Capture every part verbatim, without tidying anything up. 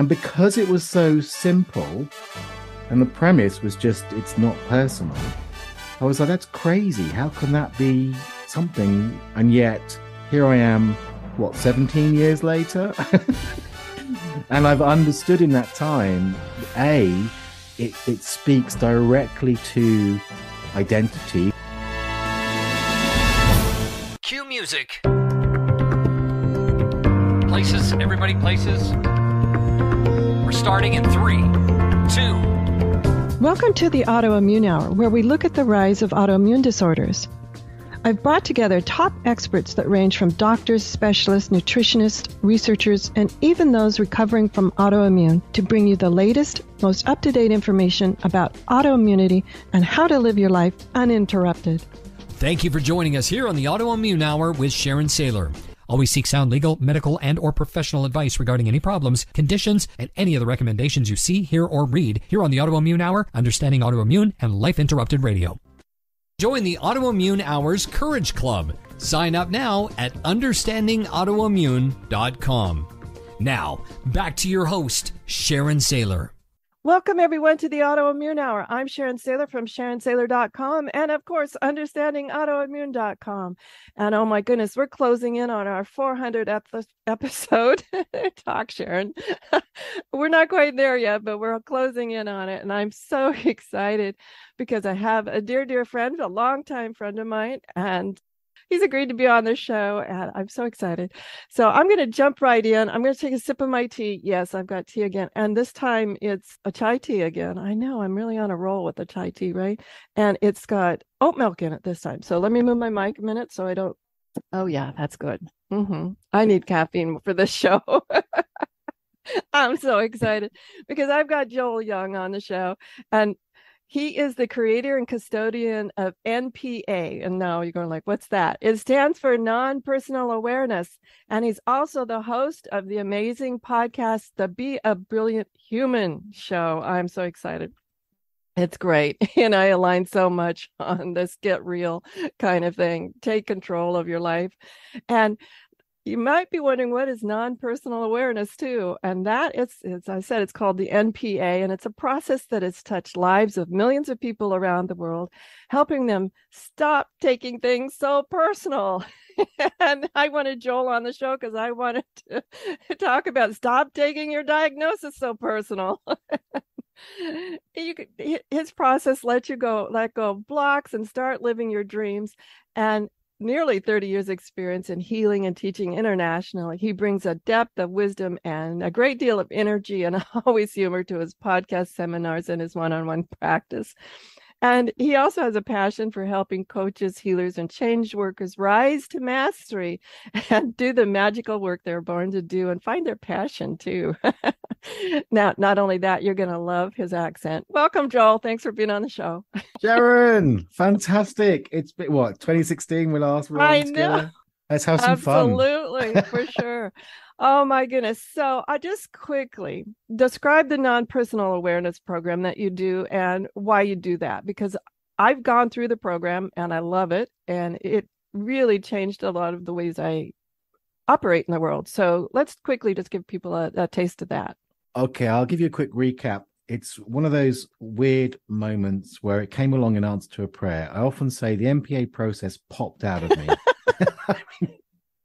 And because it was so simple, and the premise was just, it's not personal, I was like, that's crazy. How can that be something? And yet, here I am, what, seventeen years later? And I've understood in that time, A, it, it speaks directly to identity. Cue music. Places, everybody places. We're starting in three, two. Welcome to the Autoimmune Hour, where we look at the rise of autoimmune disorders. I've brought together top experts that range from doctors, specialists, nutritionists, researchers, and even those recovering from autoimmune to bring you the latest, most up-to-date information about autoimmunity and how to live your life uninterrupted. Thank you for joining us here on the Autoimmune Hour with Sharon Sayler. Always seek sound legal, medical, and or professional advice regarding any problems, conditions, and any of the recommendations you see, hear, or read here on the Autoimmune Hour, Understanding Autoimmune, and Life Interrupted Radio. Join the Autoimmune Hour's Courage Club. Sign up now at understanding autoimmune dot com. Now, back to your host, Sharon Sayler. Welcome, everyone, to the Autoimmune Hour. I'm Sharon Sayler from Sharon Sayler dot com and, of course, Understanding Autoimmune dot com. And, oh, my goodness, we're closing in on our four hundredth episode. Talk, Sharon. We're not quite there yet, but we're closing in on it. And I'm so excited because I have a dear, dear friend, a longtime friend of mine, and he's agreed to be on the show, and I'm so excited. So I'm going to jump right in. I'm going to take a sip of my tea. Yes, I've got tea again. And this time it's a chai tea again. I know, I'm really on a roll with the chai tea, right? And it's got oat milk in it this time. So let me move my mic a minute so I don't. Oh, yeah, that's good. Mm-hmm. I need caffeine for this show. I'm so excited because I've got Joel Young on the show, and he is the creator and custodian of N P A. And now you're going like, what's that? It stands for Non-Personal Awareness. And he's also the host of the amazing podcast, the Be a Brilliant Human show. I'm so excited. It's great. And I align so much on this get real kind of thing. Take control of your life. And you might be wondering, what is non-personal awareness too? And that is, as I said, it's called the N P A, and it's a process that has touched lives of millions of people around the world, helping them stop taking things so personal. And I wanted Joel on the show because I wanted to talk about stop taking your diagnosis so personal. You could, his process lets you go, let go of blocks and start living your dreams. And nearly thirty years experience in healing and teaching internationally, he brings a depth of wisdom and a great deal of energy and always humor to his podcast, seminars, and his one-on-one practice. And he also has a passion for helping coaches, healers, and change workers rise to mastery and do the magical work they're born to do and find their passion too. Now, not only that, you're going to love his accent. Welcome, Joel. Thanks for being on the show. Sharon, fantastic. It's been, what, twenty sixteen we last were on together? Let's have some Absolutely, fun. Absolutely, for sure. Oh, my goodness. So I just quickly describe the non-personal awareness program that you do and why you do that, because I've gone through the program and I love it. And it really changed a lot of the ways I operate in the world. So let's quickly just give people a, a taste of that. Okay, I'll give you a quick recap. It's one of those weird moments where it came along in answer to a prayer. I often say the M P A process popped out of me.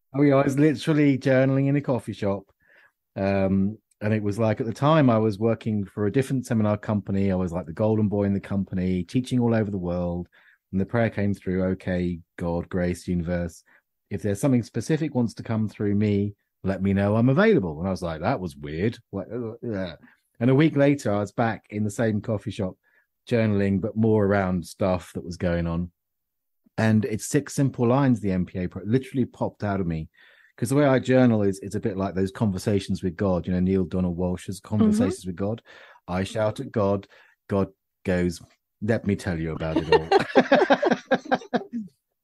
I mean, I was literally journaling in a coffee shop. Um, and it was like, at the time I was working for a different seminar company. I was like the golden boy in the company, teaching all over the world. And the prayer came through, okay, God, grace, universe, if there's something specific wants to come through me, let me know, I'm available. And I was like, that was weird. And a week later, I was back in the same coffee shop journaling, but more around stuff that was going on. And it's six simple lines, the M P A literally popped out of me. Because the way I journal is, it's a bit like those conversations with God, you know, Neil Donald Walsh's conversations mm-hmm. with God. I shout at God, God goes, let me tell you about it all.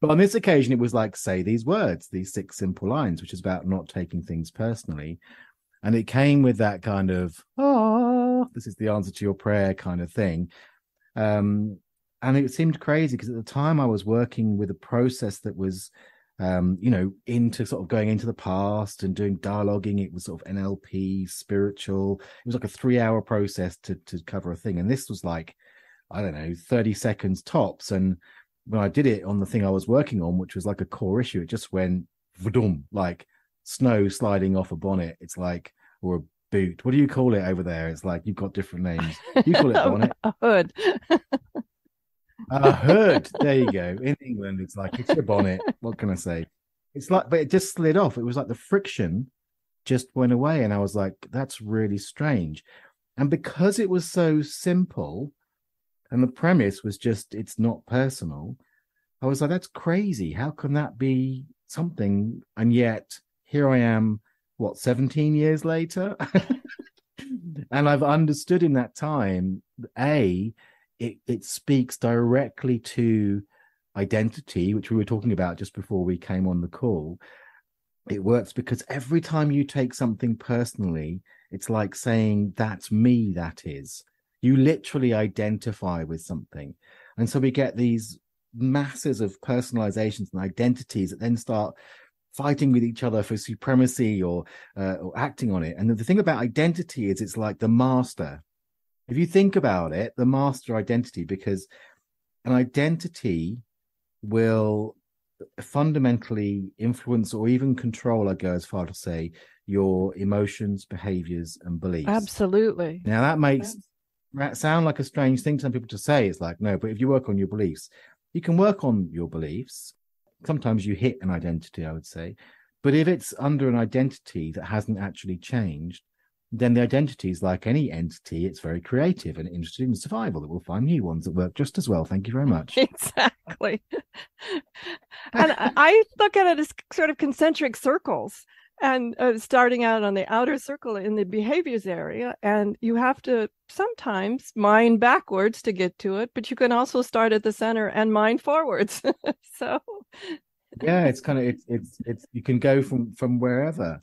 But on this occasion, it was like, say these words, these six simple lines, which is about not taking things personally. And it came with that kind of, oh, this is the answer to your prayer kind of thing. Um And it seemed crazy because at the time I was working with a process that was um, you know, into sort of going into the past and doing dialoguing. It was sort of N L P, spiritual. It was like a three hour process to to cover a thing. And this was like, I don't know, thirty seconds tops. And when I did it on the thing I was working on, which was like a core issue, it just went vadum, like snow sliding off a bonnet. It's like, or a boot. What do you call it over there? It's like, you've got different names. You call it a bonnet. A hood. A hood. There you go. In England, it's like, it's your bonnet. What can I say? It's like, but it just slid off. It was like the friction just went away. And I was like, that's really strange. And because it was so simple, and the premise was just, it's not personal, I was like, that's crazy. How can that be something? And yet here I am, what, seventeen years later? And I've understood in that time, A, it, it speaks directly to identity, which we were talking about just before we came on the call. It works because every time you take something personally, it's like saying, that's me, that is. You literally identify with something. And so we get these masses of personalizations and identities that then start fighting with each other for supremacy or uh, or acting on it. And the thing about identity is it's like the master. If you think about it, the master identity, because an identity will fundamentally influence or even control, I go as far to say, your emotions, behaviors, and beliefs. Absolutely. Now that makes... that sound like a strange thing to some people to say. It's like, no, but if you work on your beliefs, you can work on your beliefs. Sometimes you hit an identity, I would say. But if it's under an identity that hasn't actually changed, then the identity is like any entity. It's very creative and interested in survival. It will find new ones that work just as well. Thank you very much. Exactly. And I look at it as sort of concentric circles. And uh, starting out on the outer circle in the behaviors area, and you have to sometimes mine backwards to get to it, but you can also start at the center and mine forwards. So, yeah, it's kind of it's it's it's you can go from from wherever.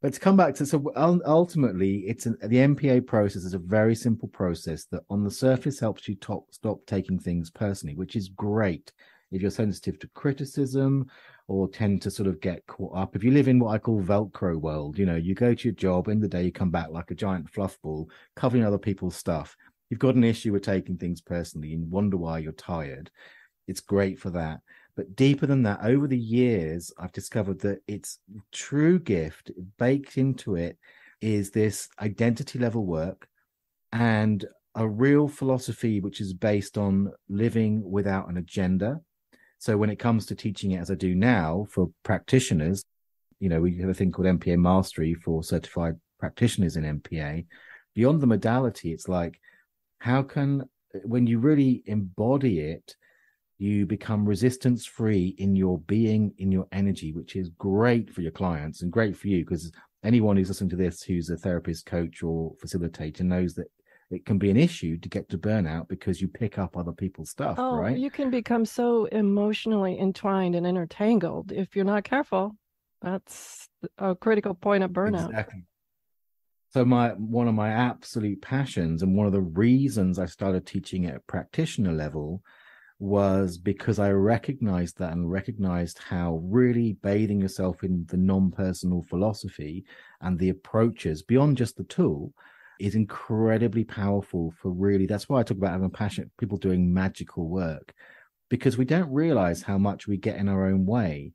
But to come back to so ultimately, it's an, the M P A process is a very simple process that on the surface helps you top, stop taking things personally, which is great if you're sensitive to criticism or tend to sort of get caught up. If you live in what I call Velcro world, you know, you go to your job, in the day you come back like a giant fluff ball covering other people's stuff. You've got an issue with taking things personally and wonder why you're tired. It's great for that. But deeper than that, over the years, I've discovered that its true gift baked into it is this identity level work and a real philosophy, which is based on living without an agenda. So when it comes to teaching it as I do now for practitioners, you know, we have a thing called M P A Mastery for certified practitioners in M P A. Beyond the modality, it's like, how can, when you really embody it, you become resistance-free in your being, in your energy, which is great for your clients and great for you, because anyone who's listening to this who's a therapist, coach, or facilitator knows that it can be an issue to get to burnout because you pick up other people's stuff, oh, right? You can become so emotionally entwined and intertangled if you're not careful. That's a critical point of burnout. Exactly. So my one of my absolute passions and one of the reasons I started teaching at practitioner level was because I recognized that and recognized how really bathing yourself in the non-personal philosophy and the approaches beyond just the tool is incredibly powerful for really, that's why I talk about having passionate people doing magical work, because we don't realize how much we get in our own way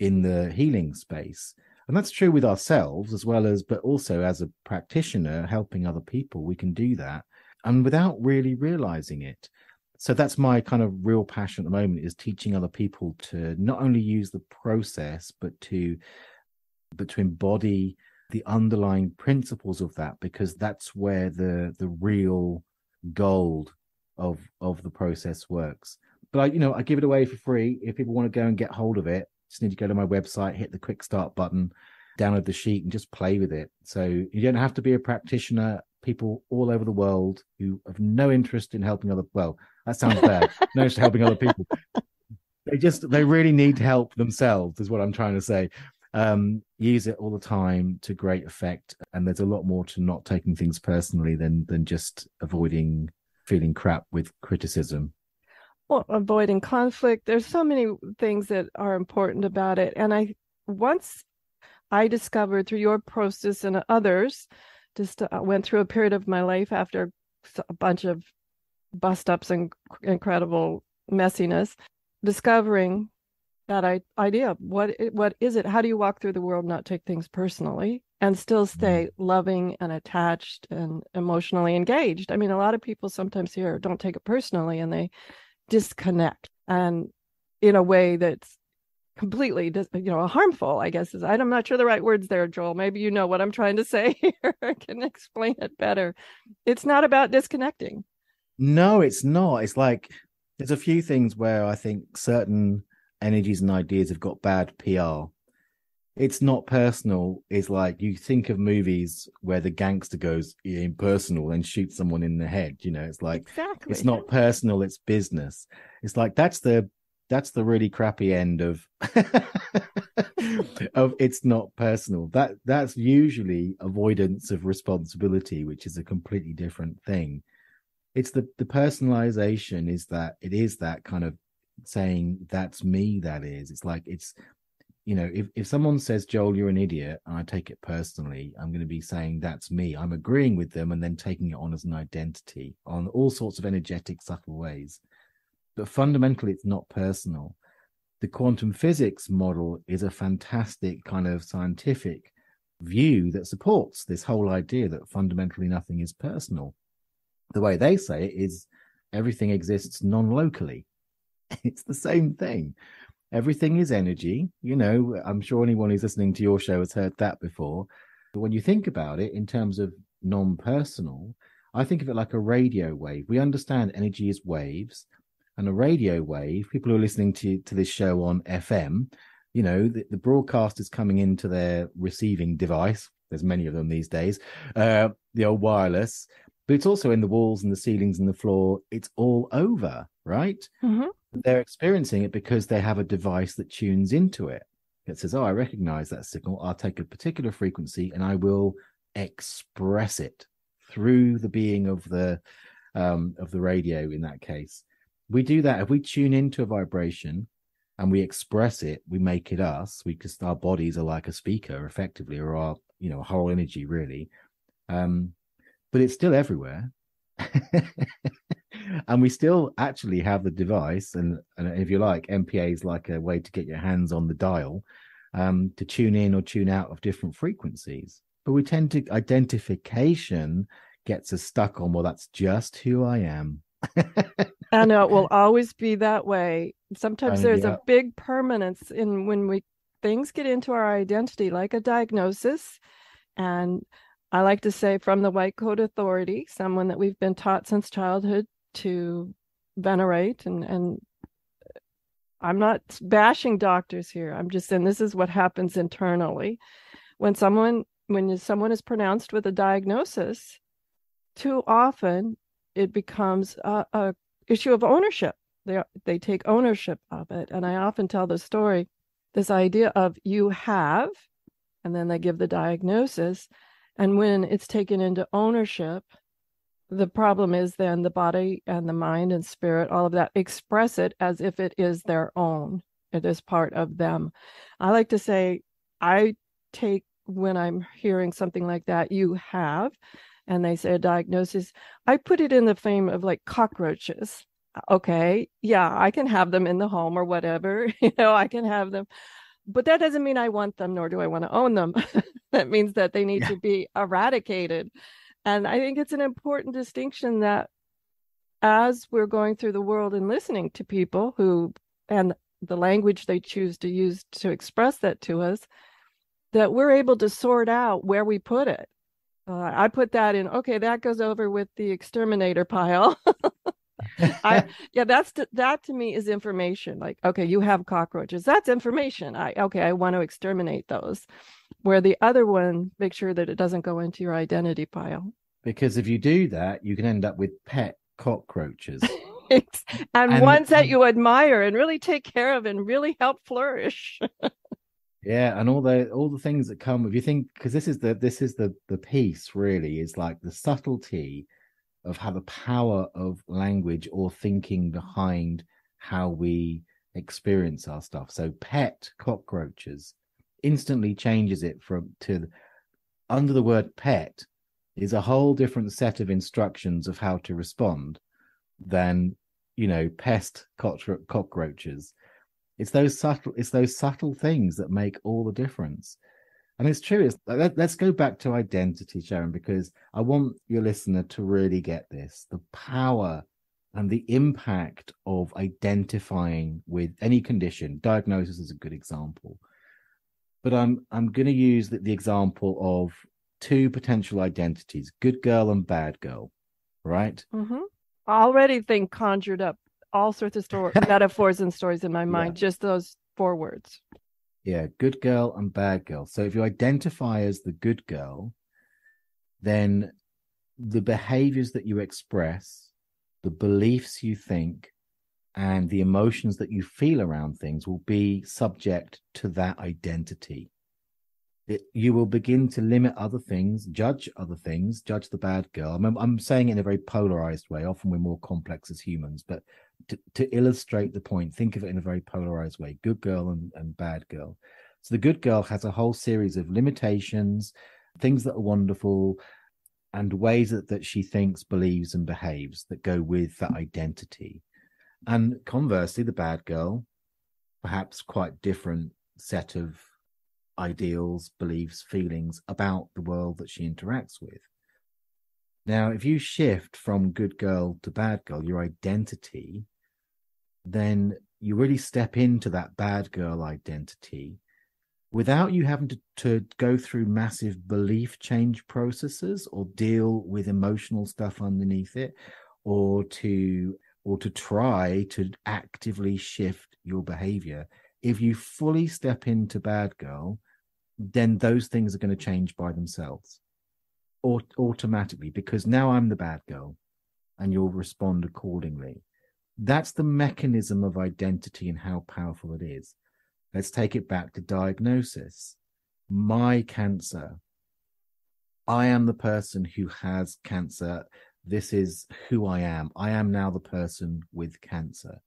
in the healing space. And that's true with ourselves as well as, but also as a practitioner helping other people, we can do that and without really realizing it. So that's my kind of real passion at the moment, is teaching other people to not only use the process, but to, but to embody the underlying principles of that, because that's where the the real gold of of the process works. But I, you know, I give it away for free. If people want to go and get hold of it, just need to go to my website, hit the quick start button, download the sheet, and just play with it. So you don't have to be a practitioner. People all over the world who have no interest in helping other, well, that sounds bad. No interest in helping other people. They just they really need help themselves, is what I'm trying to say. Um, use it all the time to great effect. And there's a lot more to not taking things personally than than just avoiding feeling crap with criticism. Well, avoiding conflict. There's so many things that are important about it. And I, once I discovered through your process and others, just uh, went through a period of my life after a bunch of bust ups and incredible messiness, discovering that idea. What, what is it? How do you walk through the world, not take things personally, and still stay loving and attached and emotionally engaged? I mean, a lot of people sometimes hear, don't take it personally, and they disconnect, and in a way that's completely, you know, harmful, I guess. Is I'm not sure the right words there, Joel. Maybe you know what I'm trying to say here. I can explain it better. It's not about disconnecting. No, it's not. It's like, there's a few things where I think certain energies and ideas have got bad P R. It's not personal. It's like, you think of movies where the gangster goes impersonal and shoots someone in the head. You know, it's like, exactly. It's not personal, it's business. It's like, that's the that's the really crappy end of of it's not personal. That that's usually avoidance of responsibility, which is a completely different thing. It's the the personalization is that it is that kind of saying, that's me, that is. It's like, it's, you know, if, if someone says, Joel, you're an idiot, and I take it personally, I'm going to be saying, that's me. I'm agreeing with them and then taking it on as an identity on all sorts of energetic, subtle ways. But fundamentally, it's not personal. The quantum physics model is a fantastic kind of scientific view that supports this whole idea that fundamentally nothing is personal. The way they say it is, everything exists non-locally. It's the same thing. Everything is energy. You know, I'm sure anyone who's listening to your show has heard that before. But when you think about it in terms of non-personal, I think of it like a radio wave. We understand energy is waves, and a radio wave, people who are listening to, to this show on F M, you know, the, the broadcast is coming into their receiving device. There's many of them these days, uh, the old wireless, but it's also in the walls and the ceilings and the floor. It's all over, right? Mm-hmm. They're experiencing it because they have a device that tunes into it. It says, oh, I recognize that signal. I'll take a particular frequency and I will express it through the being of the um, of the radio in that case. We do that. If we tune into a vibration and we express it, we make it us. We just, our bodies are like a speaker effectively, or our, you know, whole energy really. Um, but it's still everywhere. And we still actually have the device, and, and if you like, M P A is like a way to get your hands on the dial, um, to tune in or tune out of different frequencies. But we tend to, identification gets us stuck on, well, that's just who I am. And it will always be that way. Sometimes and there's yeah. a big permanence in when we things get into our identity, like a diagnosis. And I like to say, from the white coat authority, someone that we've been taught since childhood to venerate, and and I'm not bashing doctors here. I'm just saying this is what happens internally when someone when someone is pronounced with a diagnosis. Too often, it becomes a, a issue of ownership. They they take ownership of it, and I often tell the story, this idea of you have, and then they give the diagnosis, and when it's taken into ownership. The problem is then the body and the mind and spirit, all of that, express it as if it is their own. It is part of them. I like to say, I take, when I'm hearing something like that, you have, and they say a diagnosis, I put it in the frame of like cockroaches. Okay, yeah, I can have them in the home or whatever, you know, I can have them. But that doesn't mean I want them, nor do I want to own them. That means that they need yeah. to be eradicated. And I think it's an important distinction that as we're going through the world and listening to people who, and the language they choose to use to express that to us, that we're able to sort out where we put it. Uh, I put that in, okay, that goes over with the exterminator pile. I, yeah, that's to, that to me is information. Like, okay, you have cockroaches. That's information. I okay, I want to exterminate those. Where the other one, make sure that it doesn't go into your identity pile. Because if you do that, you can end up with pet cockroaches. and, and ones that you admire and really take care of and really help flourish. Yeah, and all the all the things that come, if you think, because this is the this is the the piece really, is like the subtlety of how the power of language or thinking behind how we experience our stuff. So pet cockroaches instantly changes it from to under the word pet is a whole different set of instructions of how to respond than, you know, pest cockro- cockroaches. It's those subtle, it's those subtle things that make all the difference. And it's true. It's, let, let's go back to identity, Sharon, because I want your listener to really get this, the power and the impact of identifying with any condition. Diagnosis is a good example. But I'm I'm going to use the, the example of two potential identities, good girl and bad girl, right? Mm-hmm. I already think conjured up all sorts of story, metaphors and stories in my mind, yeah. Just those four words. Yeah, good girl and bad girl. So if you identify as the good girl, then the behaviors that you express, the beliefs you think, and the emotions that you feel around things will be subject to that identity. It, you will begin to limit other things, judge other things, judge the bad girl. I'm, I'm saying it in a very polarized way. Often we're more complex as humans, but to, to illustrate the point, think of it in a very polarized way, good girl and, and bad girl. So the good girl has a whole series of limitations, things that are wonderful, and ways that, that she thinks, believes, and behaves that go with that identity. And conversely, the bad girl, perhaps quite different set of ideals, beliefs, feelings about the world that she interacts with. Now, if you shift from good girl to bad girl, your identity, then you really step into that bad girl identity without you having to, to go through massive belief change processes or deal with emotional stuff underneath it, or to or to try to actively shift your behavior. If you fully step into bad girl, then those things are going to change by themselves or automatically, because now I'm the bad girl and you'll respond accordingly. That's the mechanism of identity and how powerful it is. Let's take it back to diagnosis. My cancer. I am the person who has cancer. This is who I am. I am now the person with cancer.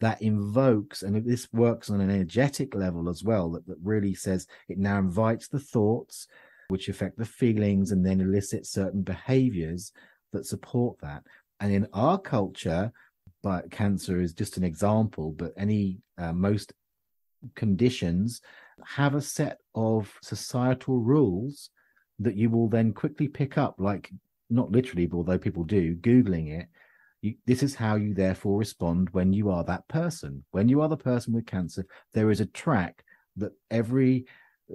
That invokes, and this works on an energetic level as well, that, that really says it now invites the thoughts which affect the feelings and then elicit certain behaviors that support that. And in our culture, but cancer is just an example, but any uh, most conditions have a set of societal rules that you will then quickly pick up, like not literally, but although people do, Googling it. You, this is how you therefore respond when you are that person. When you are the person with cancer, there is a track that every,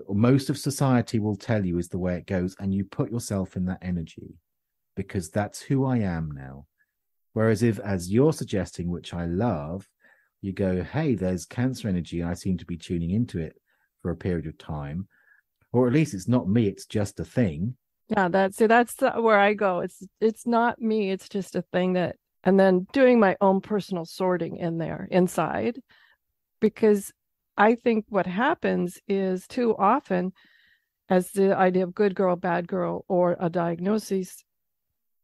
most of society will tell you is the way it goes, and you put yourself in that energy because that's who I am now. Whereas if, as you're suggesting, which I love, you go, hey, there's cancer energy, and I seem to be tuning into it for a period of time, or at least it's not me, it's just a thing. Yeah, that's so that's where I go. It's it's not me, it's just a thing that. And then doing my own personal sorting in there, inside, because I think what happens is too often, as the idea of good girl, bad girl, or a diagnosis,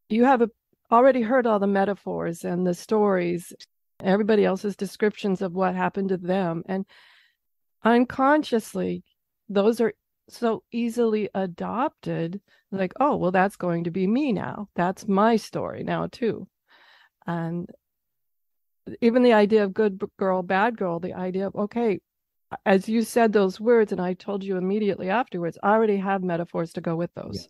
you have a, already heard all the metaphors and the stories, everybody else's descriptions of what happened to them. And unconsciously, those are so easily adopted, like, oh, well, that's going to be me now. That's my story now, too. And even the idea of good girl, bad girl, the idea of, okay, as you said those words, and I told you immediately afterwards, I already have metaphors to go with those. Yeah,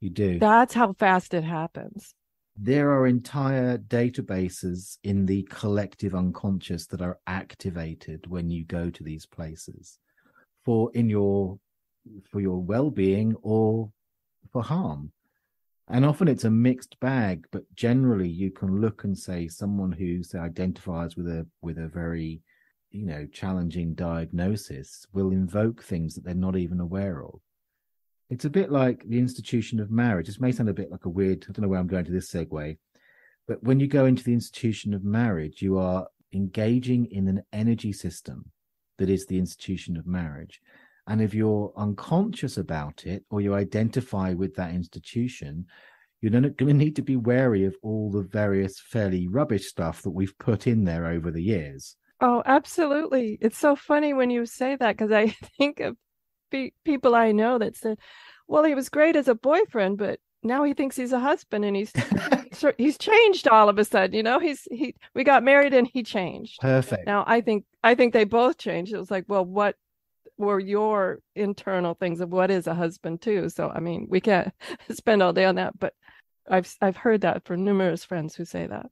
you do. That's how fast it happens. There are entire databases in the collective unconscious that are activated when you go to these places for in your for your well-being or for harm. And often it's a mixed bag, but generally you can look and say someone who say, identifies with a with a very, you know, challenging diagnosis will invoke things that they're not even aware of. It's a bit like the institution of marriage. This may sound a bit like a weird, I don't know where I'm going to this segue, but when you go into the institution of marriage, you are engaging in an energy system that is the institution of marriage. And if you're unconscious about it, or you identify with that institution, You're going to need to be wary of all the various fairly rubbish stuff that we've put in there over the years. Oh, absolutely. It's so funny when you say that, because I think of pe- people I know that said, well, he was great as a boyfriend, but now he thinks he's a husband, and he's he's changed all of a sudden. You know, he's he we got married and he changed. Perfect. Now, I think I think they both changed. It was like, well, what were your internal things of what is a husband too? So, I mean, we can't spend all day on that, but I've I've heard that from numerous friends who say that.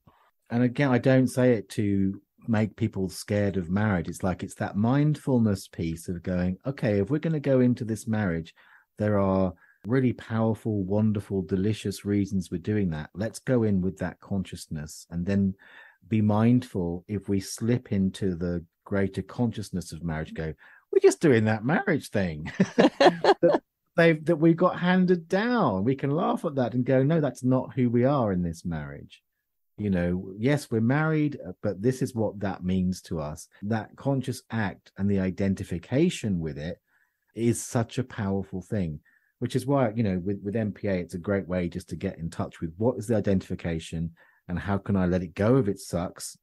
And again, I don't say it to make people scared of marriage. It's like, it's that mindfulness piece of going, okay, if we're going to go into this marriage, there are really powerful, wonderful, delicious reasons we're doing that. Let's go in with that consciousness, and then be mindful if we slip into the greater consciousness of marriage, go, we're just doing that marriage thing that, they've, that we've got handed down. We can laugh at that and go, no, that's not who we are in this marriage. You know, yes, we're married, but this is what that means to us. That conscious act and the identification with it is such a powerful thing, which is why, you know, with, with M P A, it's a great way just to get in touch with what is the identification and how can I let it go if it sucks.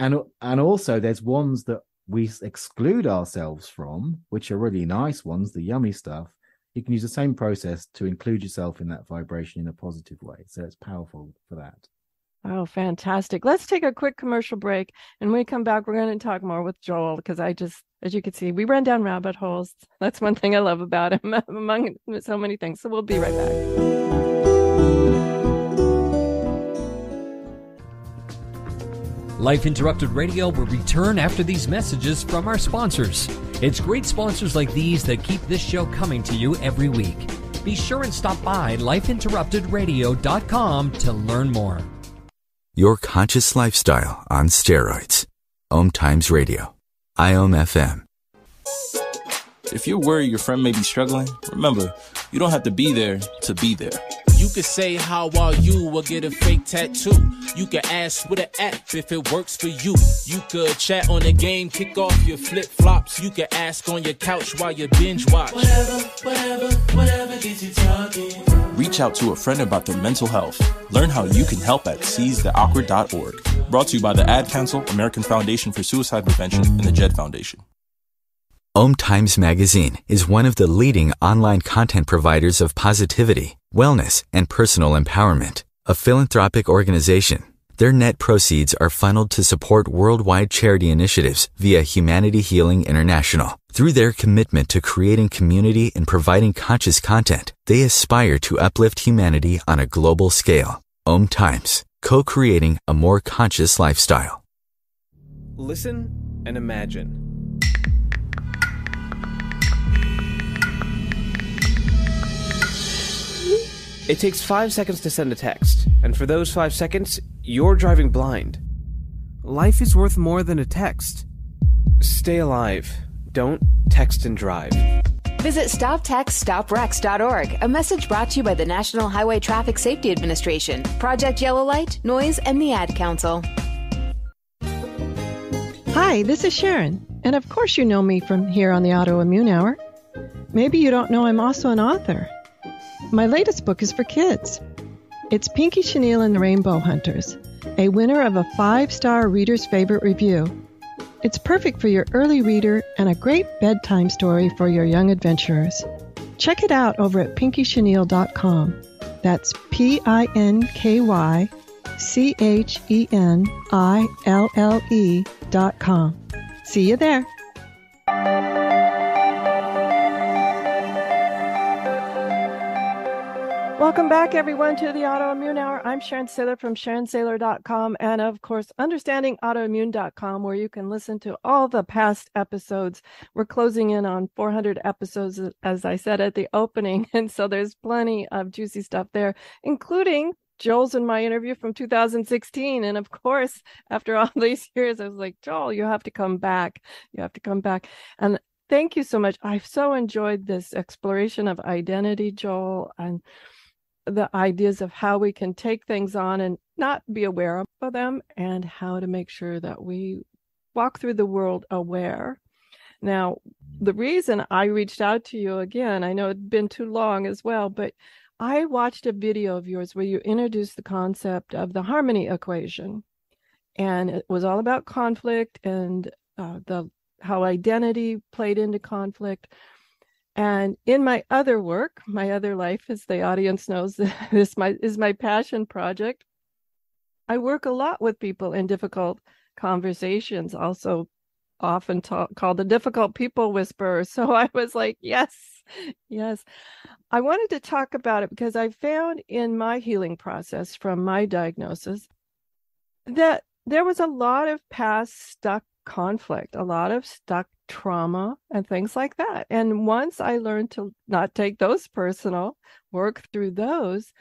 and and also there's ones that we exclude ourselves from, which are really nice ones, the yummy stuff. You can use the same process to include yourself in that vibration in a positive way. So it's powerful for that. Oh, fantastic. Let's take a quick commercial break. And when we come back, we're going to talk more with Joel, because I just, as you can see, we ran down rabbit holes. That's one thing I love about him, among so many things. So we'll be right back. Life Interrupted Radio will return after these messages from our sponsors. It's great sponsors like these that keep this show coming to you every week. Be sure and stop by life interrupted radio dot com to learn more. Your conscious lifestyle on steroids. O M Times Radio. I O M F M. If you're worried your friend may be struggling, remember, you don't have to be there to be there. You could say, how are you, or get a fake tattoo. You could ask with an app if it works for you. You could chat on a game, kick off your flip-flops. You could ask on your couch while you binge watch. Whatever, whatever, whatever gets you talking. Reach out to a friend about their mental health. Learn how you can help at seize the awkward dot org. Brought to you by the Ad Council, American Foundation for Suicide Prevention, and the Jed Foundation. O M Times Magazine is one of the leading online content providers of positivity, wellness, and personal empowerment. A philanthropic organization, their net proceeds are funneled to support worldwide charity initiatives via Humanity Healing International. Through their commitment to creating community and providing conscious content, they aspire to uplift humanity on a global scale. O M Times, co-creating a more conscious lifestyle. Listen and imagine. It takes five seconds to send a text, and for those five seconds, you're driving blind. Life is worth more than a text. Stay alive. Don't text and drive. Visit stop text stop wrecks dot org, a message brought to you by the National Highway Traffic Safety Administration, Project Yellow Light, Noise, and the Ad Council. Hi, this is Sharon, and of course you know me from here on the Autoimmune Hour. Maybe you don't know I'm also an author. My latest book is for kids. It's Pinky Chenille and the Rainbow Hunters, a winner of a five-star reader's favorite review. It's perfect for your early reader and a great bedtime story for your young adventurers. Check it out over at Pinky Chenille dot com. That's P I N K Y C H E N I L L E dot com. See you there. Welcome back, everyone, to the Autoimmune Hour. I'm Sharon Sayler from Sharon Sayler dot com and, of course, Understanding Autoimmune dot com, where you can listen to all the past episodes. We're closing in on four hundred episodes, as I said at the opening, and so there's plenty of juicy stuff there, including Joel's and my interview from two thousand sixteen. And, of course, after all these years, I was like, Joel, you have to come back. You have to come back. And thank you so much. I've so enjoyed this exploration of identity, Joel, and the ideas of how we can take things on and not be aware of them, and how to make sure that we walk through the world aware. Now, the reason I reached out to you again, I know it's been too long as well, but I watched a video of yours where you introduced the concept of the Harmony Equation, and it was all about conflict and uh, the how identity played into conflict. And in my other work, my other life, as the audience knows, this my, is my passion project. I work a lot with people in difficult conversations, also often talk, called the difficult people whisperer. So I was like, yes, yes. I wanted to talk about it because I found in my healing process from my diagnosis that there was a lot of past stuck conflict, a lot of stuck trauma and things like that. And once I learned to not take those personal, work through those,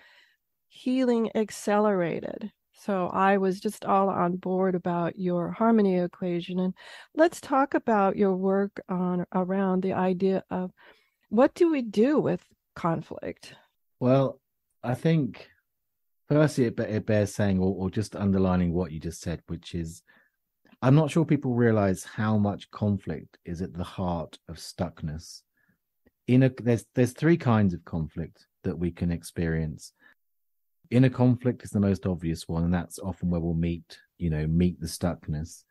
healing accelerated. So I was just all on board about your Harmony Equation. And let's talk about your work on around the idea of what do we do with conflict? Well, I think firstly, it, it bears saying, or, or just underlining what you just said, which is, I'm not sure people realize how much conflict is at the heart of stuckness. In a, there's, there's three kinds of conflict that we can experience. Inner conflict is the most obvious one, and that's often where we'll meet, you know, meet the stuckness.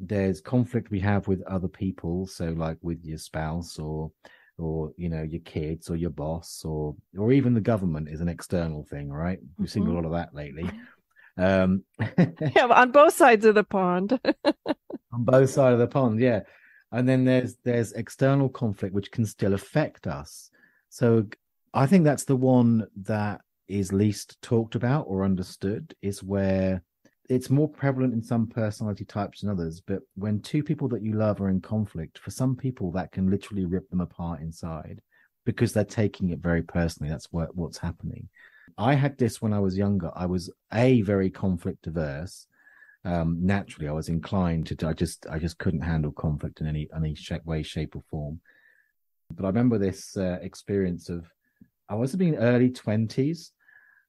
There's conflict we have with other people, so like with your spouse or, or you know, your kids or your boss or, or even the government is an external thing, right? We've mm-hmm. seen a lot of that lately. Um, yeah, on both sides of the pond. On both sides of the pond, yeah. And then there's there's external conflict which can still affect us. So I think that's the one that is least talked about or understood, is where it's more prevalent in some personality types than others. But when two people that you love are in conflict, for some people that can literally rip them apart inside because they're taking it very personally. That's what, what's happening. I had this when I was younger. I was a very conflict averse. Um, naturally, I was inclined to. I just, I just couldn't handle conflict in any any way, shape, or form. But I remember this uh, experience of. I was in early twenties,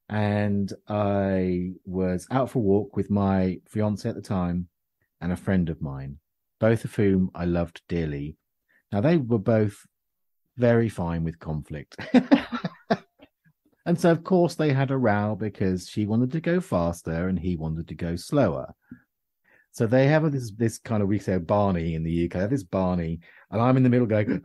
and I was out for a walk with my fiance at the time, and a friend of mine, both of whom I loved dearly. Now they were both very fine with conflict. And so, of course, they had a row because she wanted to go faster and he wanted to go slower. So they have this this kind of, we say Barney in the U K, they have this Barney, and I'm in the middle going,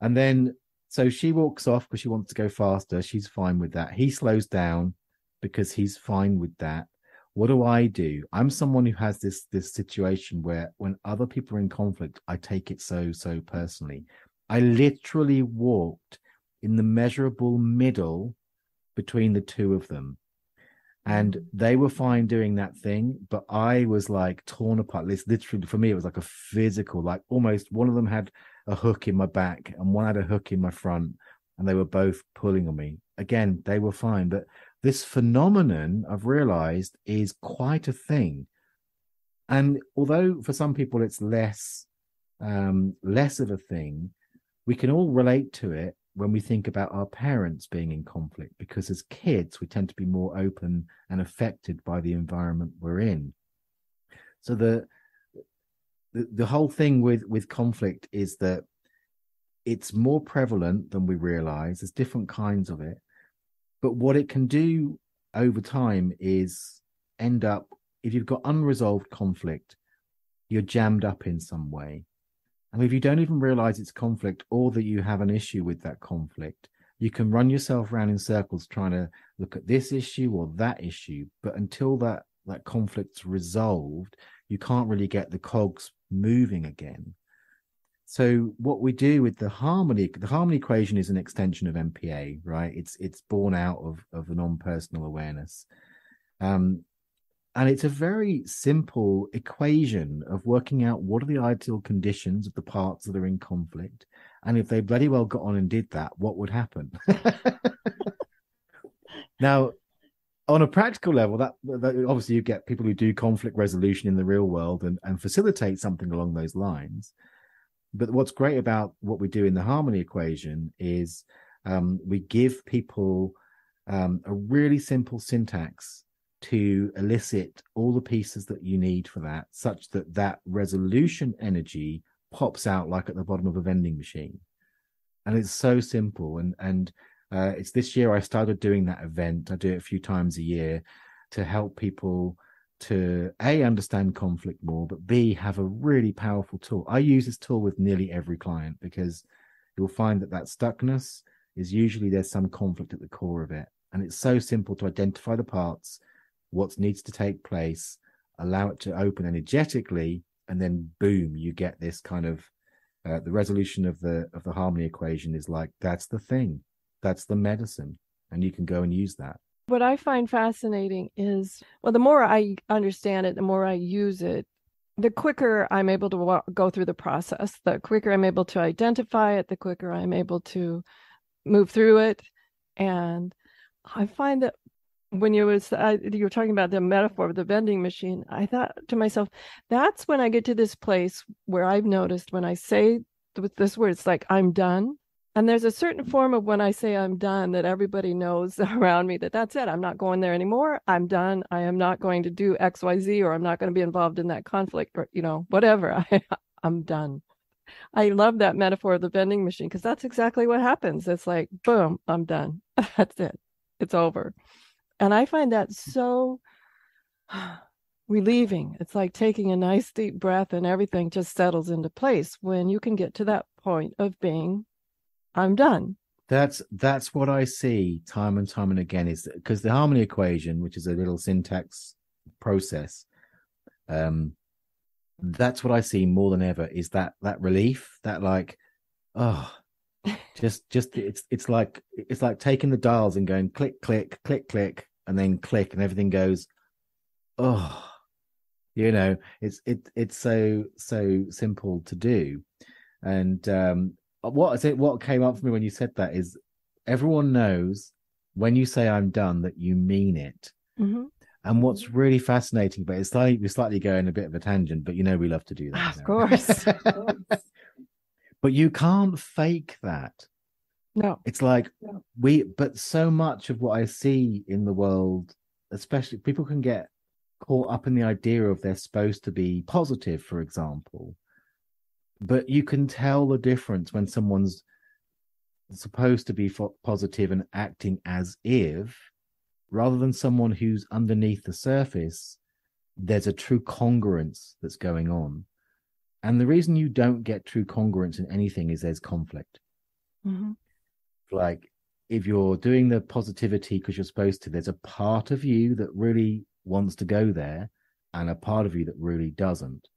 and then, so she walks off because she wants to go faster. She's fine with that. He slows down because he's fine with that. What do I do? I'm someone who has this, this situation where when other people are in conflict, I take it so, so personally. I literally walked in the measurable middle between the two of them. And they were fine doing that thing, but I was like torn apart. This literally, for me, it was like a physical, like almost one of them had a hook in my back and one had a hook in my front, and they were both pulling on me. Again, they were fine. But this phenomenon, I've realized, is quite a thing. And although for some people it's less, um, less of a thing, we can all relate to it when we think about our parents being in conflict, because as kids, we tend to be more open and affected by the environment we're in. So the the, the whole thing with, with conflict is that it's more prevalent than we realize. There's different kinds of it. But what it can do over time is end up, if you've got unresolved conflict, you're jammed up in some way. And if you don't even realize it's conflict or that you have an issue with that conflict, you can run yourself around in circles trying to look at this issue or that issue. But until that, that conflict's resolved, you can't really get the cogs moving again. So what we do with the harmony, the harmony equation is an extension of M P A, right? It's it's born out of, of the non-personal awareness. Um, And it's a very simple equation of working out what are the ideal conditions of the parts that are in conflict. And if they bloody well got on and did that, what would happen? Now, on a practical level, that, that obviously you get people who do conflict resolution in the real world and, and facilitate something along those lines. But what's great about what we do in the Harmony Equation is um, we give people um, a really simple syntax to elicit all the pieces that you need for that, such that that resolution energy pops out like at the bottom of a vending machine. And it's so simple. And and Uh, it's this year I started doing that event. I do it a few times a year to help people to A, understand conflict more, but B, have a really powerful tool. I use this tool with nearly every client because you'll find that that stuckness is usually there's some conflict at the core of it. And it's so simple to identify the parts, what needs to take place, allow it to open energetically, and then boom, you get this kind of, uh, the resolution of the of the harmony equation is like, that's the thing, that's the medicine, and you can go and use that. What I find fascinating is, well, the more I understand it, the more I use it, the quicker I'm able to walk, go through the process, the quicker I'm able to identify it, the quicker I'm able to move through it. And I find that when you was I, you were talking about the metaphor of the vending machine, I thought to myself, that's when I get to this place where I've noticed when I say this word, it's like, I'm done. And there's a certain form of when I say I'm done that everybody knows around me that that's it. I'm not going there anymore. I'm done. I am not going to do X, Y, Z, or I'm not going to be involved in that conflict, or, you know, whatever. I, I'm done. I love that metaphor of the vending machine because that's exactly what happens. It's like, boom, I'm done. That's it. It's over. And I find that so relieving. It's like taking a nice deep breath and everything just settles into place when you can get to that point of being I'm done. That's that's what I see time and time and again, is because the harmony equation, which is a little syntax process, um, that's what I see more than ever, is that that relief, that like, oh, just just it's it's like it's like taking the dials and going click, click, click, click, and then click, and everything goes, oh, you know, it's it it's so so simple to do. And um What is it? What came up for me when you said that is everyone knows when you say I'm done that you mean it. Mm-hmm. And what's really fascinating, but it's like we're slightly going a bit of a tangent, but you know we love to do that. Of course. Of course. But you can't fake that. No. It's like no. we, but so much of what I see in the world, especially people can get caught up in the idea of they're supposed to be positive, for example. But you can tell the difference when someone's supposed to be positive and acting as if, rather than someone who's underneath the surface, there's a true congruence that's going on. And the reason you don't get true congruence in anything is there's conflict. Mm-hmm. Like if you're doing the positivity because you're supposed to, there's a part of you that really wants to go there and a part of you that really doesn't.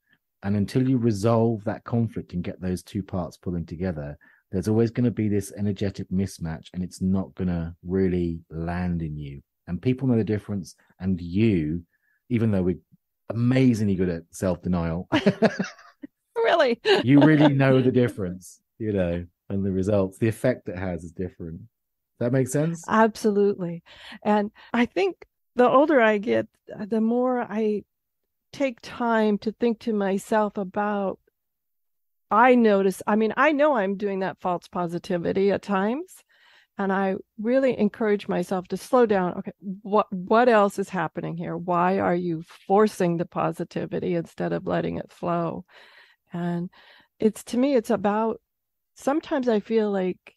And until you resolve that conflict and get those two parts pulling together, there's always going to be this energetic mismatch and it's not going to really land in you. And people know the difference. And you, even though we're amazingly good at self-denial, really, you really know the difference, you know, and the results, the effect it has is different. Does that make sense? Absolutely. And I think the older I get, the more I take time to think to myself about, I notice, I mean, I know I'm doing that false positivity at times, and I really encourage myself to slow down. Okay, what what else is happening here? Why are you forcing the positivity instead of letting it flow? And it's, to me, it's about, sometimes I feel like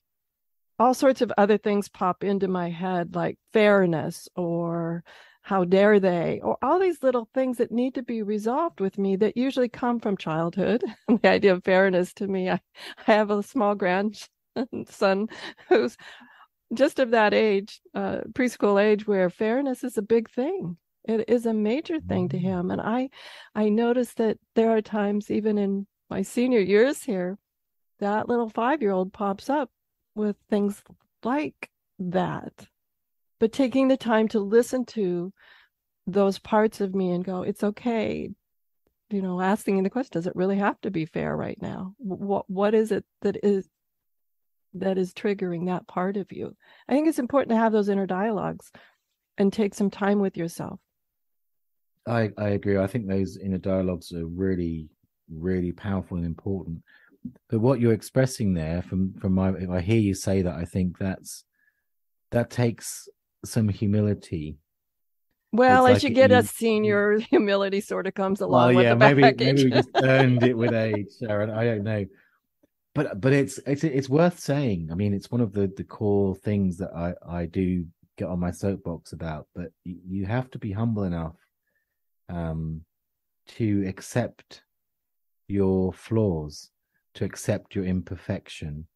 all sorts of other things pop into my head, like fairness or how dare they, or all these little things that need to be resolved with me that usually come from childhood. The idea of fairness to me, I, I have a small grandson who's just of that age, uh, preschool age, where fairness is a big thing. It is a major thing to him. And I, I noticed that there are times, even in my senior years here, that little five-year-old pops up with things like that. But taking the time to listen to those parts of me and go, it's okay, you know, asking the question, does it really have to be fair right now? What What is it that is that is triggering that part of you? I think it's important to have those inner dialogues and take some time with yourself. I, I agree. I think those inner dialogues are really, really powerful and important. But what you're expressing there, from, from my, if I hear you say that, I think that's, that takes some humility. Well, as like you get a senior, humility sort of comes along well, with yeah, the maybe, package. Maybe we just earned it with age, Sharon. I don't know. But but it's it's it's worth saying. I mean, it's one of the, the core things that I, I do get on my soapbox about. But you have to be humble enough um, to accept your flaws, to accept your imperfection,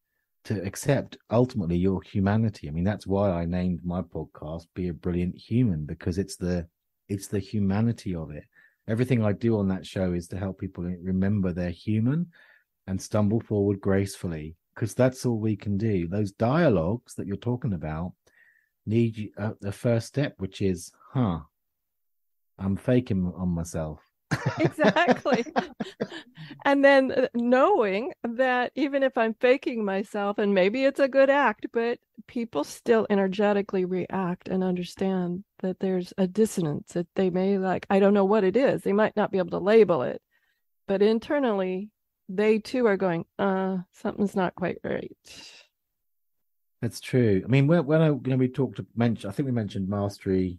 to accept ultimately your humanity. I mean, that's why I named my podcast "Be a Brilliant Human," because it's the it's the humanity of it. Everything I do on that show is to help people remember they're human and stumble forward gracefully, because that's all we can do. Those dialogues that you're talking about need a, a first step, which is, huh, I'm faking on myself. Exactly. And then knowing that even if I'm faking myself, and maybe it's a good act, but people still energetically react and understand that there's a dissonance that they may like, I don't know what it is. They might not be able to label it, but internally, they too are going, uh, something's not quite right. That's true. I mean, when, when I when we talked to mention, I think we mentioned mastery.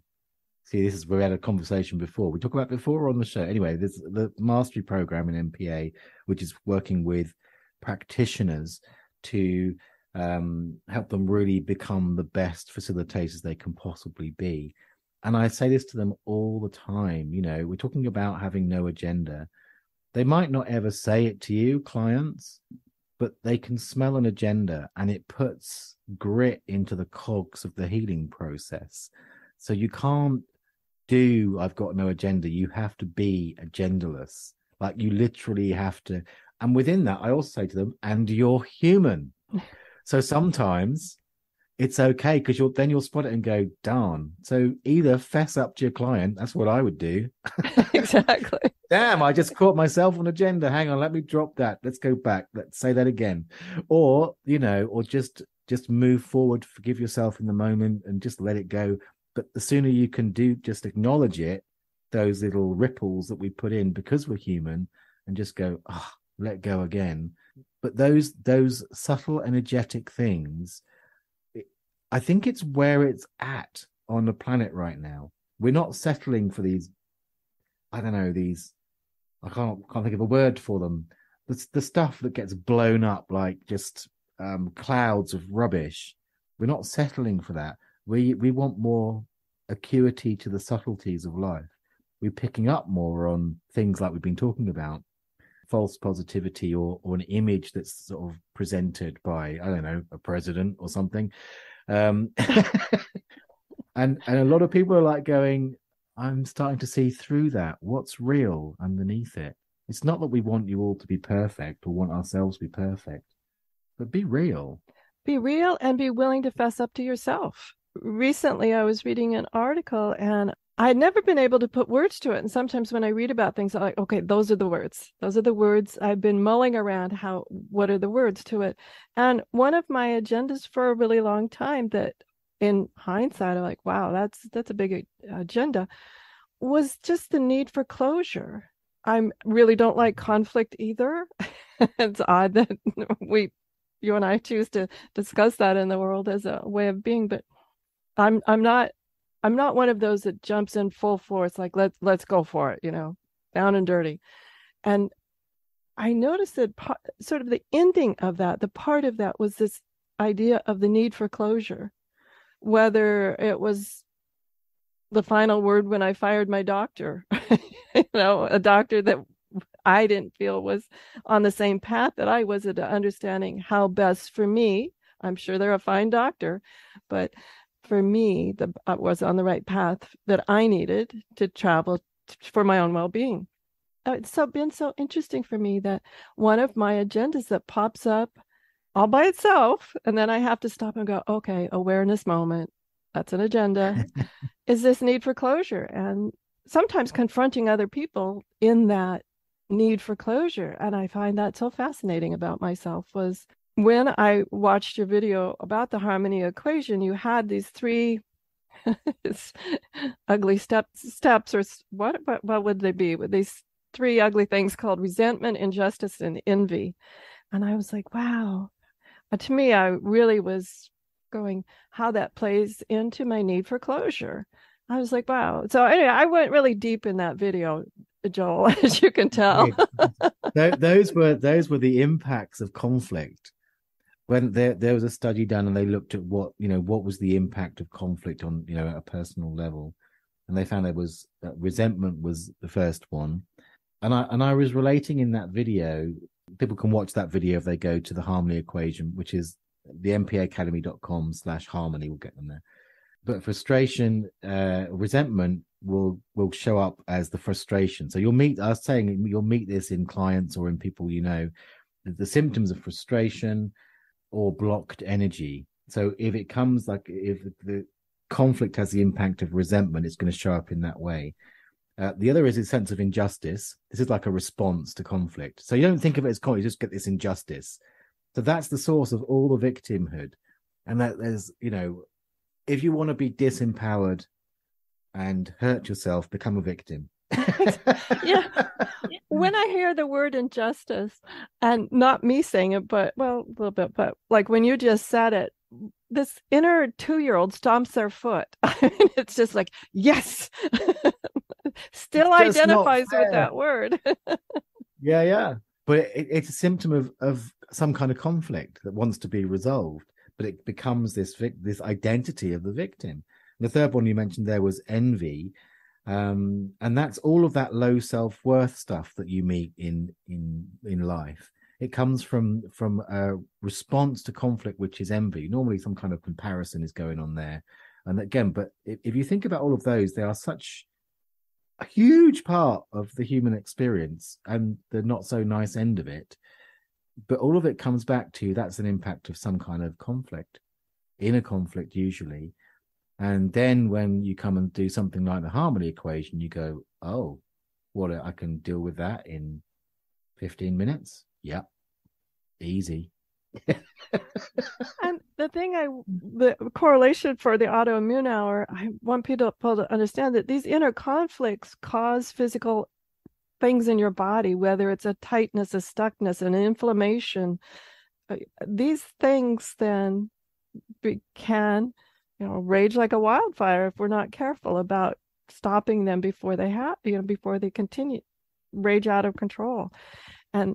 See, this is we had a conversation before. We talked about before on the show. Anyway, there's the mastery program in M P A, which is working with practitioners to um, help them really become the best facilitators they can possibly be. And I say this to them all the time. You know, we're talking about having no agenda. They might not ever say it to you, clients, but they can smell an agenda, and it puts grit into the cogs of the healing process. So you can't do, I've got no agenda. You have to be agendaless. Like, you literally have to. And within that, I also say to them, and you're human. So sometimes it's okay, because you'll then you'll spot it and go, darn. So either fess up to your client. That's what I would do. Exactly. Damn, I just caught myself on agenda. Hang on, let me drop that. Let's go back. Let's say that again. Or, you know, or just just move forward, forgive yourself in the moment and just let it go. But the sooner you can do, just acknowledge it, those little ripples that we put in because we're human, and just go, oh, let go again. But those those subtle energetic things, I think it's where it's at on the planet right now. We're not settling for these, I don't know, these, I can't can't think of a word for them. The, the stuff that gets blown up like just um, clouds of rubbish. We're not settling for that. We we want more acuity to the subtleties of life. We're picking up more on things like we've been talking about, false positivity or, or an image that's sort of presented by, I don't know, a president or something. Um, and and a lot of people are like going, I'm starting to see through that. What's real underneath it? It's not that we want you all to be perfect or want ourselves to be perfect, but be real. Be real and be willing to fess up to yourself. Recently, I was reading an article and I'd never been able to put words to it. And sometimes when I read about things, I'm like, okay, those are the words. Those are the words. I've been mulling around how, what are the words to it? And one of my agendas for a really long time that in hindsight, I'm like, wow, that's, that's a big agenda, was just the need for closure. I really don't like conflict either. It's odd that we, you and I choose to discuss that in the world as a way of being, but I'm, I'm not, I'm not one of those that jumps in full force. Like, let's, let's go for it, you know, down and dirty. And I noticed that part, sort of the ending of that, the part of that was this idea of the need for closure, whether it was the final word when I fired my doctor, you know, a doctor that I didn't feel was on the same path that I was, at understanding how best for me. I'm sure they're a fine doctor, but for me, the, I was on the right path that I needed to travel t- for my own well-being. It's so, been so interesting for me that one of my agendas that pops up all by itself, and then I have to stop and go, okay, awareness moment, that's an agenda, is this need for closure. And sometimes confronting other people in that need for closure. And I find that so fascinating about myself was when I watched your video about the harmony equation, you had these three ugly steps, steps or what, what, what would they be? These three ugly things called resentment, injustice, and envy. And I was like, wow. Uh, to me, I really was going, how that plays into my need for closure. I was like, wow. So anyway, I went really deep in that video, Joel, as you can tell. th- those were those were the impacts of conflict. When there there was a study done, and they looked at what you know what was the impact of conflict on you know at a personal level, and they found there was uh, resentment was the first one, and I and I was relating in that video. People can watch that video if they go to the Harmony Equation, which is the N P A Academy dot com slash harmony will get them there. But frustration, uh, resentment will will show up as the frustration. So you'll meet, I was saying, you'll meet this in clients or in people you know, the, the symptoms of frustration or blocked energy. So if it comes like, if the conflict has the impact of resentment, it's going to show up in that way. Uh, the other is a sense of injustice. This is like a response to conflict. So you don't think of it as conflict, you just get this injustice. So that's the source of all the victimhood. And that there's, you know, if you want to be disempowered and hurt yourself, become a victim. Yeah. When I hear the word injustice, and not me saying it, but well, a little bit, but like when you just said it, this inner two-year-old stomps their foot. I mean, it's just like, yes. Still identifies with that word. Yeah, yeah. But it, it's a symptom of, of some kind of conflict that wants to be resolved, but it becomes this this identity of the victim. And the third one you mentioned there was envy. Um, and that's all of that low self-worth stuff that you meet in in in life. It comes from, from a response to conflict, which is envy. Normally some kind of comparison is going on there. And again, but if, if you think about all of those, they are such a huge part of the human experience and the not so nice end of it. But all of it comes back to that's an impact of some kind of conflict, inner conflict usually. And then when you come and do something like the Harmony Equation, you go, oh, what, I can deal with that in fifteen minutes? Yep, easy. And the thing I, the correlation for the autoimmune hour, I want people to understand that these inner conflicts cause physical things in your body, whether it's a tightness, a stuckness, an inflammation. These things then be, can, you know, rage like a wildfire if we're not careful about stopping them before they have, you know, before they continue, rage out of control. And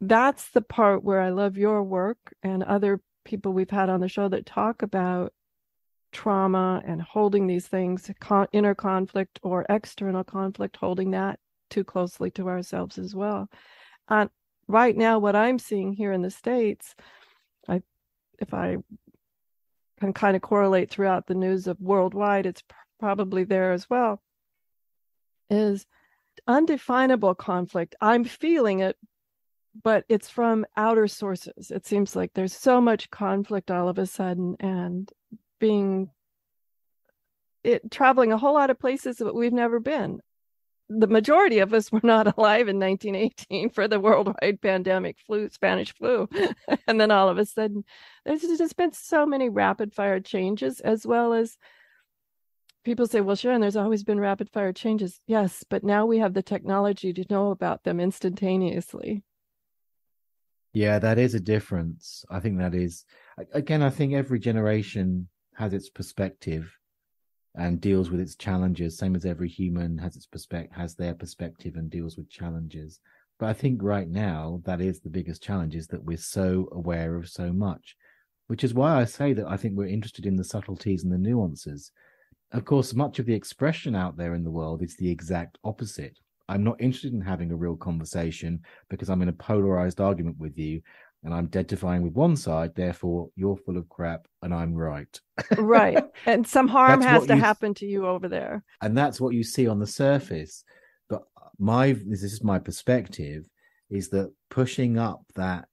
that's the part where I love your work and other people we've had on the show that talk about trauma and holding these things, con- inner conflict or external conflict, holding that too closely to ourselves as well. And right now, what I'm seeing here in the States, I, if I can kind of correlate throughout the news of worldwide, it's pr- probably there as well, is undefinable conflict. I'm feeling it, but it's from outer sources. It seems like there's so much conflict all of a sudden, and being it traveling a whole lot of places that we've never been. The majority of us were not alive in nineteen eighteen for the worldwide pandemic flu, Spanish flu. And then all of a sudden, there's just been so many rapid fire changes, as well as people say, well, Sharon, there's always been rapid fire changes. Yes, but now we have the technology to know about them instantaneously. Yeah, that is a difference. I think that is, again, I think every generation has its perspective and deals with its challenges, same as every human has its perspective, has their perspective and deals with challenges. But I think right now, that is the biggest challenge, is that we're so aware of so much, which is why I say that I think we're interested in the subtleties and the nuances. Of course, much of the expression out there in the world is the exact opposite. I'm not interested in having a real conversation because I'm in a polarized argument with you and I'm identifying with one side. Therefore, you're full of crap and I'm right. Right. And some harm has to you... happen to you over there. And that's what you see on the surface. But my, this is my perspective, is that pushing up that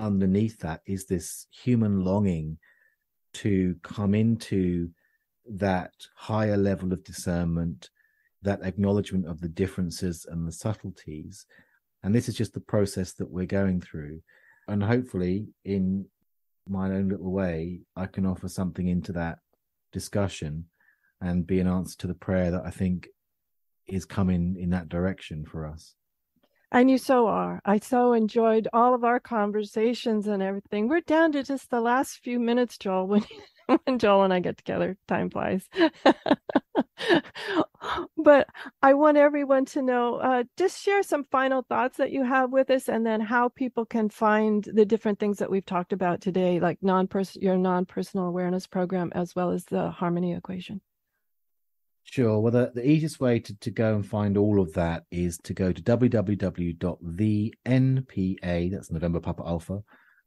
underneath that is this human longing to come into that higher level of discernment, that acknowledgement of the differences and the subtleties. And this is just the process that we're going through. And hopefully, in my own little way, I can offer something into that discussion and be an answer to the prayer that I think is coming in that direction for us. And you so are. I so enjoyed all of our conversations and everything. We're down to just the last few minutes, Joel, when, when Joel and I get together. Time flies. But I want everyone to know, uh, just share some final thoughts that you have with us, and then how people can find the different things that we've talked about today, like non-pers- your non-personal awareness program, as well as the Harmony Equation. Sure. Well, the, the easiest way to, to go and find all of that is to go to w w w dot the N P A, that's November Papa Alpha,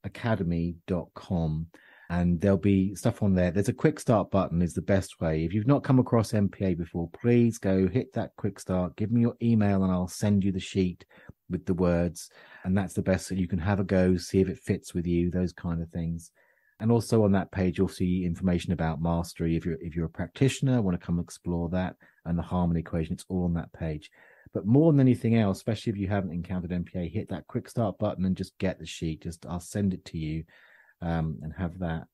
academy dot com. And there'll be stuff on there. There's a quick start button is the best way. If you've not come across M P A before, please go hit that quick start. Give me your email and I'll send you the sheet with the words. And that's the best. So you can have a go, see if it fits with you, those kind of things. And also on that page, you'll see information about mastery. If you're, if you're a practitioner, want to come explore that, and the Harmony Equation. It's all on that page. But more than anything else, especially if you haven't encountered M P A, hit that quick start button and just get the sheet. Just I'll send it to you. Um, and have that.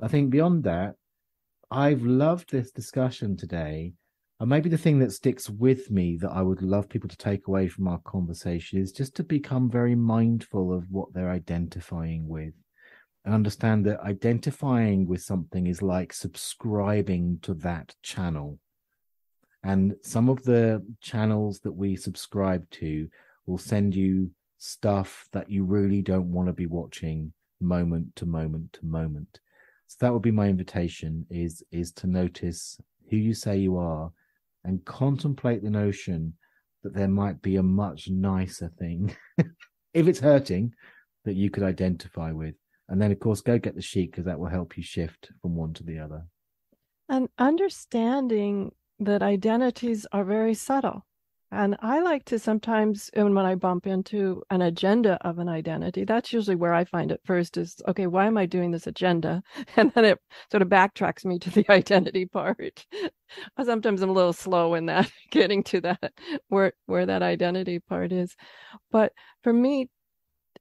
I think beyond that, I've loved this discussion today. And maybe the thing that sticks with me that I would love people to take away from our conversation is just to become very mindful of what they're identifying with, and understand that identifying with something is like subscribing to that channel. And some of the channels that we subscribe to will send you stuff that you really don't want to be watching moment to moment to moment. So that would be my invitation, is is to notice who you say you are, and contemplate the notion that there might be a much nicer thing if it's hurting that you could identify with. And then of course go get the sheet, because that will help you shift from one to the other. And understanding that identities are very subtle. And I like to sometimes, when I bump into an agenda of an identity, that's usually where I find it first, is, okay, why am I doing this agenda? And then it sort of backtracks me to the identity part. Sometimes I'm a little slow in that, getting to that, where, where that identity part is. But for me,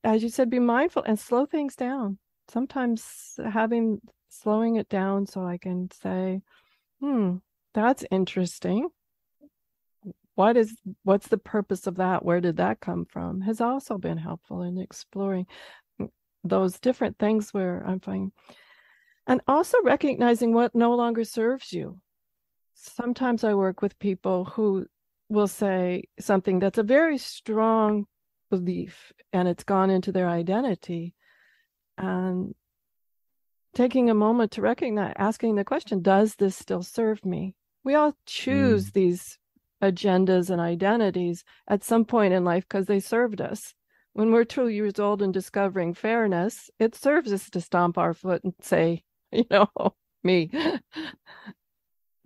as you said, be mindful and slow things down. Sometimes having, slowing it down so I can say, hmm, that's interesting. What is, what's the purpose of that? Where did that come from? Has also been helpful in exploring those different things where I'm finding. And also recognizing what no longer serves you. Sometimes I work with people who will say something that's a very strong belief, and it's gone into their identity. And taking a moment to recognize, asking the question, does this still serve me? We all choose mm. these agendas and identities at some point in life because they served us. When we're two years old and discovering fairness, it serves us to stomp our foot and say, you know, me.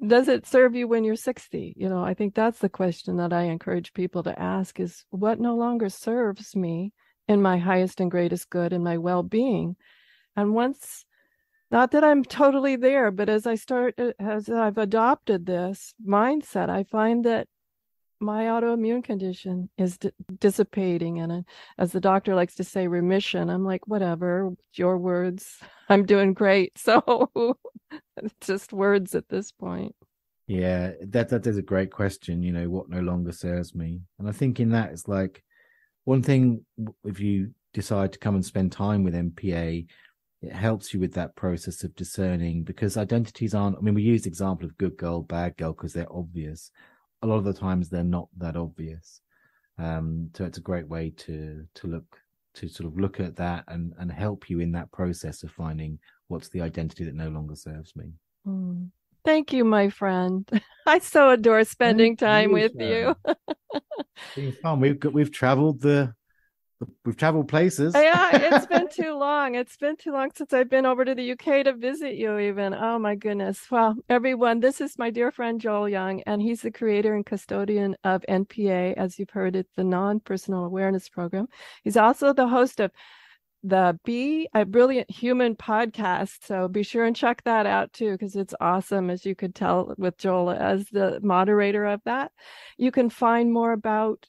Does it serve you when you're sixty? You know, I think that's the question that I encourage people to ask, is what no longer serves me in my highest and greatest good and my well-being? And once, not that I'm totally there, but as I start, as I've adopted this mindset, I find that my autoimmune condition is d- dissipating. And uh, as the doctor likes to say, remission. I'm like, whatever, your words, I'm doing great. So it's just words at this point. Yeah, that that is a great question. You know, what no longer serves me. And I think in that, it's like one thing, if you decide to come and spend time with M P A, it helps you with that process of discerning, because identities aren't, I mean, we use the example of good girl, bad girl, because they're obvious. A lot of the times they're not that obvious. Um, so it's a great way to to look, to sort of look at that and, and help you in that process of finding what's the identity that no longer serves me. Mm. Thank you, my friend. I so adore spending Thank time you, with Sharon. You. It's been fun. We've got, we've traveled the We've traveled places. Yeah, it's been too long. It's been too long since I've been over to the U K to visit you even. Oh, my goodness. Well, everyone, this is my dear friend, Joel Young, and he's the creator and custodian of N P A. As you've heard, it's the Non-Personal Awareness Program. He's also the host of the Be a Brilliant Human podcast. So be sure and check that out too, because it's awesome, as you could tell with Joel as the moderator of that. You can find more about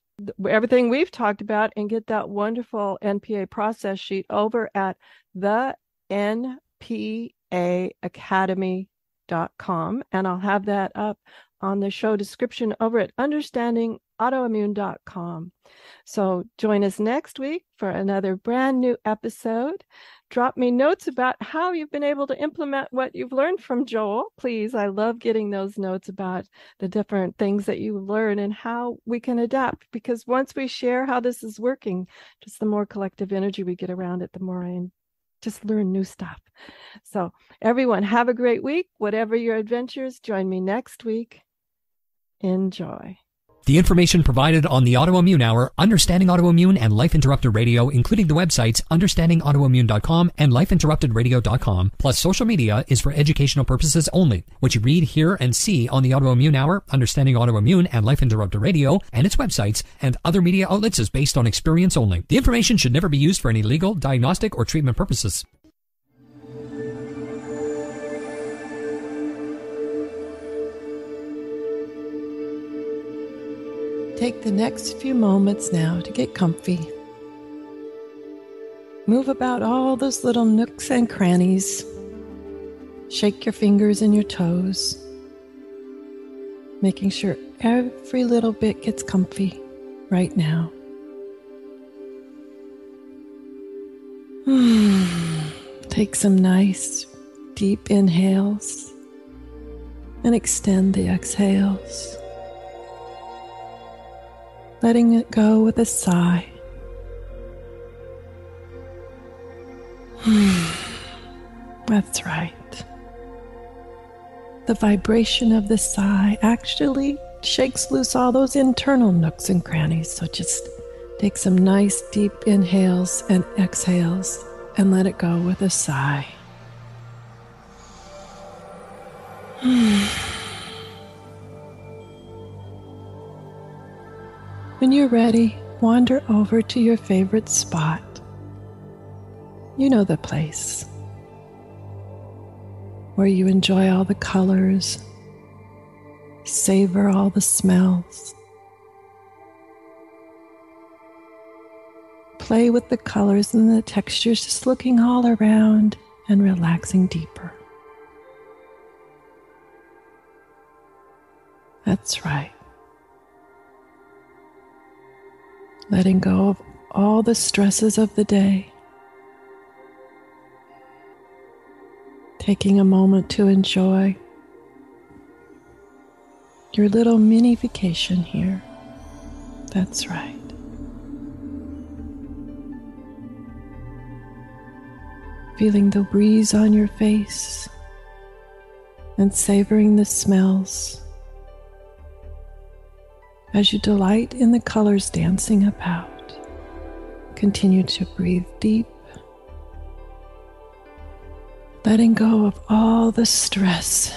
everything we've talked about and get that wonderful N P A process sheet over at the N P A Academy dot com. And I'll have that up on the show description over at understanding autoimmune dot com. So join us next week for another brand new episode. Drop me notes about how you've been able to implement what you've learned from Joel. Please, I love getting those notes about the different things that you learn and how we can adapt, because once we share how this is working, just the more collective energy we get around it, the more I just learn new stuff. So everyone, have a great week. Whatever your adventures, join me next week. Enjoy. The information provided on the Autoimmune Hour, Understanding Autoimmune, and Life Interrupted Radio, including the websites understanding autoimmune dot com and life interrupted radio dot com, plus social media, is for educational purposes only. What you read, hear, and see on the Autoimmune Hour, Understanding Autoimmune, and Life Interrupted Radio, and its websites and other media outlets is based on experience only. The information should never be used for any legal, diagnostic, or treatment purposes. Take the next few moments now to get comfy. Move about all those little nooks and crannies. Shake your fingers and your toes, making sure every little bit gets comfy right now. Take some nice deep inhales and extend the exhales, letting it go with a sigh. That's right. The vibration of the sigh actually shakes loose all those internal nooks and crannies. So just take some nice deep inhales and exhales and let it go with a sigh. When you're ready, wander over to your favorite spot. You know the place where you enjoy all the colors, savor all the smells. Play with the colors and the textures, just looking all around and relaxing deeper. That's right. Letting go of all the stresses of the day. Taking a moment to enjoy your little mini vacation here. That's right. Feeling the breeze on your face and savoring the smells as you delight in the colors dancing about. Continue to breathe deep, letting go of all the stress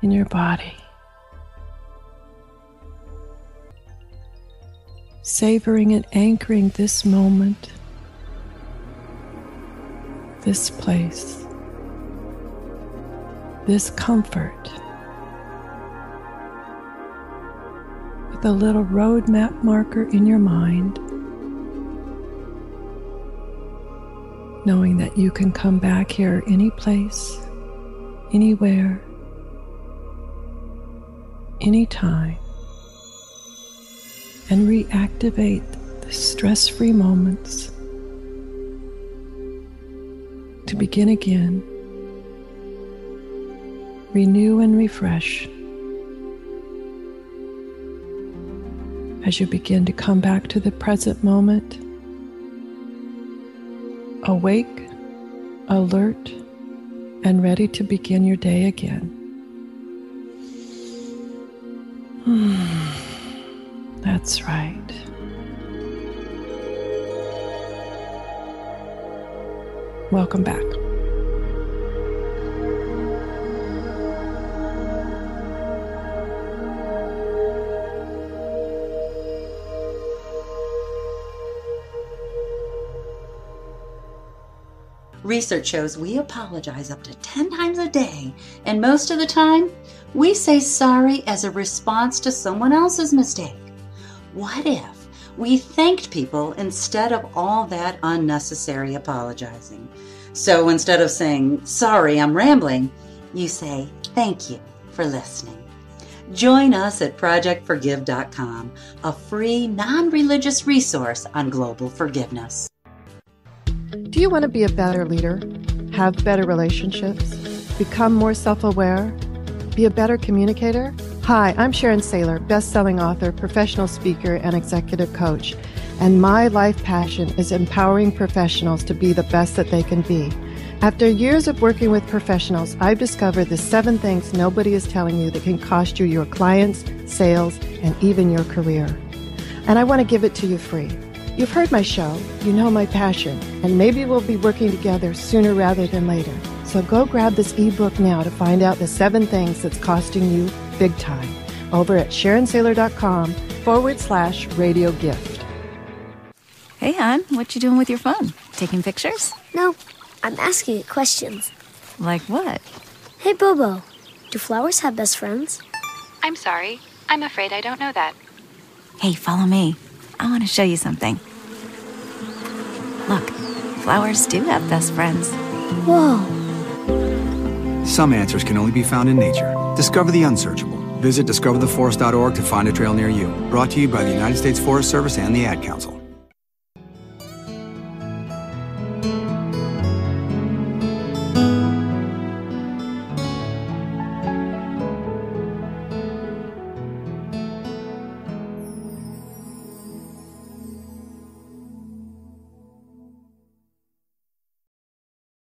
in your body. Savoring and anchoring this moment, this place, this comfort. The little road map marker in your mind, knowing that you can come back here any place, anywhere, anytime, and reactivate the stress-free moments to begin again, renew and refresh. As you begin to come back to the present moment, awake, alert, and ready to begin your day again. That's right. Welcome back. Research shows we apologize up to ten times a day, and most of the time, we say sorry as a response to someone else's mistake. What if we thanked people instead of all that unnecessary apologizing? So instead of saying, sorry, I'm rambling, you say, thank you for listening. Join us at project forgive dot com, a free non-religious resource on global forgiveness. Do you want to be a better leader, have better relationships, become more self-aware, be a better communicator? Hi, I'm Sharon Sayler, best-selling author, professional speaker, and executive coach. And my life passion is empowering professionals to be the best that they can be. After years of working with professionals, I've discovered the seven things nobody is telling you that can cost you your clients, sales, and even your career. And I want to give it to you free. You've heard my show, you know my passion, and maybe we'll be working together sooner rather than later. So go grab this ebook now to find out the seven things that's costing you big time over at SharonSayler.com forward slash radio gift. Hey, hon, what you doing with your phone? Taking pictures? No, I'm asking it questions. Like what? Hey, Bobo, do flowers have best friends? I'm sorry. I'm afraid I don't know that. Hey, follow me. I want to show you something. Look, flowers do have best friends. Whoa. Some answers can only be found in nature. Discover the unsearchable. Visit discover the forest dot org to find a trail near you. Brought to you by the United States Forest Service and the Ad Council.